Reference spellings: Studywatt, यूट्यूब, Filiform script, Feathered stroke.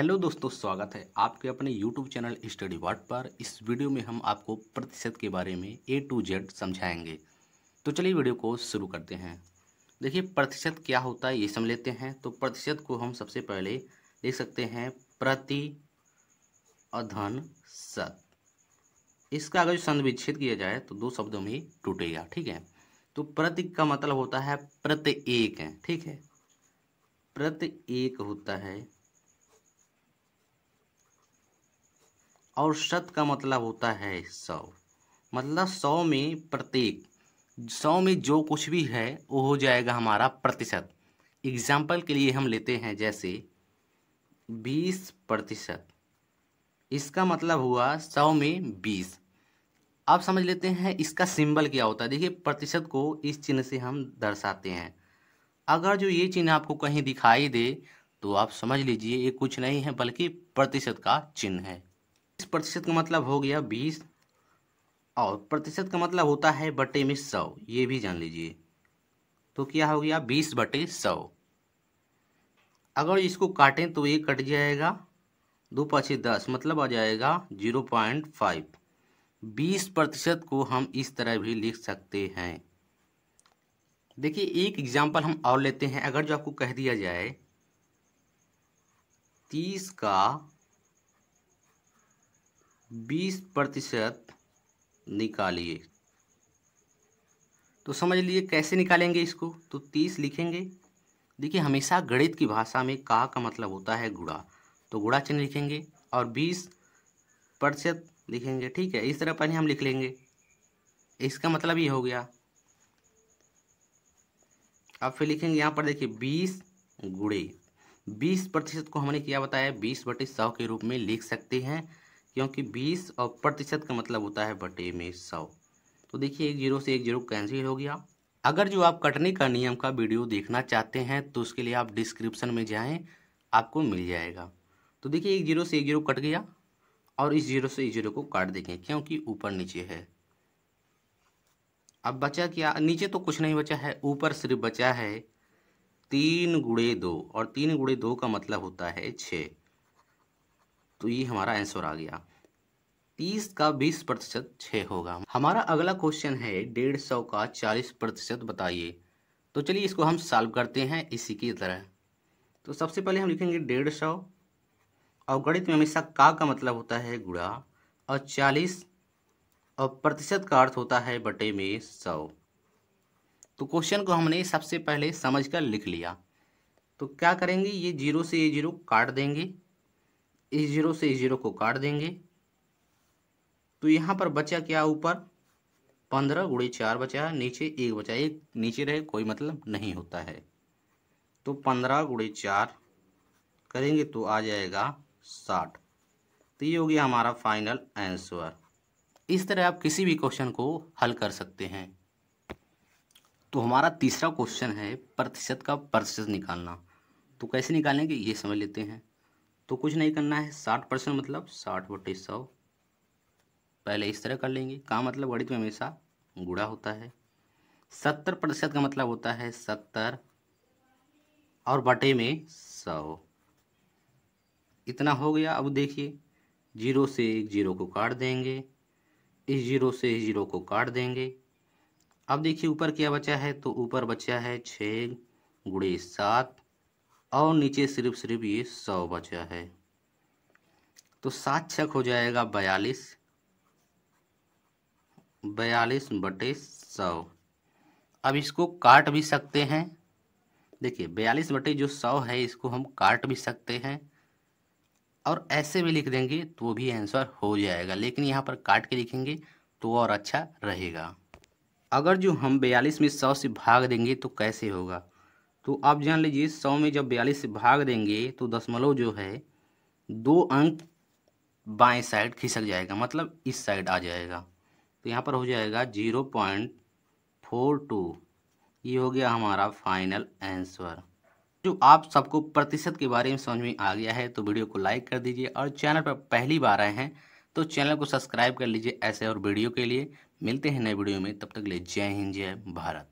Hello दोस्तों, स्वागत है आपके अपने यूट्यूब चैनल स्टडी वाट पर। इस वीडियो में हम आपको प्रतिशत के बारे में A to Z समझाएंगे। तो चलिए वीडियो को शुरू करते हैं। देखिए प्रतिशत क्या होता है ये समझ लेते हैं। तो प्रतिशत को हम सबसे पहले देख सकते हैं प्रतिशत। इसका अगर संधि विच्छेद किया जाए तो दो शब्दों में टूटेगा, ठीक है। तो प्रति का मतलब होता है प्रत्येक, ठीक है, प्रत्येक होता है, और शत का मतलब होता है 100। मतलब 100 में प्रत्येक, 100 में जो कुछ भी है वो हो जाएगा हमारा प्रतिशत। एग्जाम्पल के लिए हम लेते हैं जैसे 20%, इसका मतलब हुआ 100 में 20। आप समझ लेते हैं इसका सिंबल क्या होता है। देखिए प्रतिशत को इस चिन्ह से हम दर्शाते हैं। अगर जो ये चिन्ह आपको कहीं दिखाई दे तो आप समझ लीजिए ये कुछ नहीं है बल्कि प्रतिशत का चिन्ह है। प्रतिशत का मतलब हो गया 20, और प्रतिशत का मतलब होता है बटे में 100, ये भी जान लीजिए। तो क्या हो गया 20/100। अगर इसको काटें तो ये कट जाएगा, 2 × 5 = 10, मतलब आ जाएगा 0.5। 20% को हम इस तरह भी लिख सकते हैं। देखिए एक एग्जाम्पल हम और लेते हैं। अगर जो आपको कह दिया जाए 30 का 20% निकालिए, तो समझ लीजिए कैसे निकालेंगे इसको। तो 30 लिखेंगे। देखिए हमेशा गणित की भाषा में का मतलब होता है गुणा, तो गुणा चिन्ह लिखेंगे और 20% लिखेंगे, ठीक है। इस तरह पहले हम लिख लेंगे, इसका मतलब ये हो गया। अब फिर लिखेंगे यहाँ पर, देखिए 20 गुणे 20% को हमने क्या बताया 20/100 के रूप में लिख सकते हैं, क्योंकि 20 और प्रतिशत का मतलब होता है बटे में 100। तो देखिए 1 0 से 1 0 कैंसिल हो गया। अगर जो आप कटने का नियम का वीडियो देखना चाहते हैं तो उसके लिए आप डिस्क्रिप्शन में जाएं, आपको मिल जाएगा। तो देखिए 1 0 से 1 0 कट गया, और इस 0 से 0 को काट देंगे क्योंकि ऊपर नीचे है। अब बचा क्या, नीचे तो कुछ नहीं बचा है, ऊपर सिर्फ बचा है 3 गुणे 2, और 3 गुणे 2 का मतलब होता है 6। तो ये हमारा आंसर आ गया। 30 का 20% 6 होगा। हमारा अगला क्वेश्चन है 150 का 40% बताइए। तो चलिए इसको हम सॉल्व करते हैं इसी की तरह। तो सबसे पहले हम लिखेंगे 150, और गणित में हमेशा का मतलब होता है गुणा, और 40 और प्रतिशत का अर्थ होता है बटे में 100। तो क्वेश्चन को हमने सबसे पहले समझ कर लिख लिया। तो क्या करेंगे, ये 0 से 0 काट देंगे, इस 0 से 0 को काट देंगे। तो यहाँ पर बचा क्या, ऊपर 15 गुणे 4 बचा, नीचे 1 बचा। 1 नीचे रहे कोई मतलब नहीं होता है। तो 15 गुणे 4 करेंगे तो आ जाएगा 60। तो ये हो गया हमारा फाइनल आंसर। इस तरह आप किसी भी क्वेश्चन को हल कर सकते हैं। तो हमारा तीसरा क्वेश्चन है प्रतिशत का प्रतिशत निकालना। तो कैसे निकालेंगे ये समझ लेते हैं। तो कुछ नहीं करना है, 60% मतलब 60/100 पहले इस तरह कर लेंगे। का मतलब गणित में हमेशा गुणा होता है। 70% का मतलब होता है 70 और बटे में 100, इतना हो गया। अब देखिए 0 से 1 0 को काट देंगे, इस 0 से 0 को काट देंगे। अब देखिए ऊपर क्या बचा है, तो ऊपर बचा है 6 गुणे 7, और नीचे सिर्फ ये 100 बचा है। तो 7×6 हो जाएगा 42 बटे 100। अब इसको काट भी सकते हैं। देखिए 42 बटे 100 है, इसको हम काट भी सकते हैं, और ऐसे भी लिख देंगे तो वो भी आंसर हो जाएगा। लेकिन यहाँ पर काट के लिखेंगे तो और अच्छा रहेगा। अगर जो हम 42 में 100 से भाग देंगे तो कैसे होगा, तो आप जान लीजिए 100 में जब 42 से भाग देंगे तो दशमलव जो है 2 अंक बाएं साइड खिसक जाएगा, मतलब इस साइड आ जाएगा। तो यहाँ पर हो जाएगा 0.42। ये हो गया हमारा फाइनल आंसर। जो आप सबको प्रतिशत के बारे में समझ में आ गया है तो वीडियो को लाइक कर दीजिए, और चैनल पर पहली बार आए हैं तो चैनल को सब्सक्राइब कर लीजिए ऐसे और वीडियो के लिए। मिलते हैं नए वीडियो में, तब तक के लिए जय हिंद, जय भारत।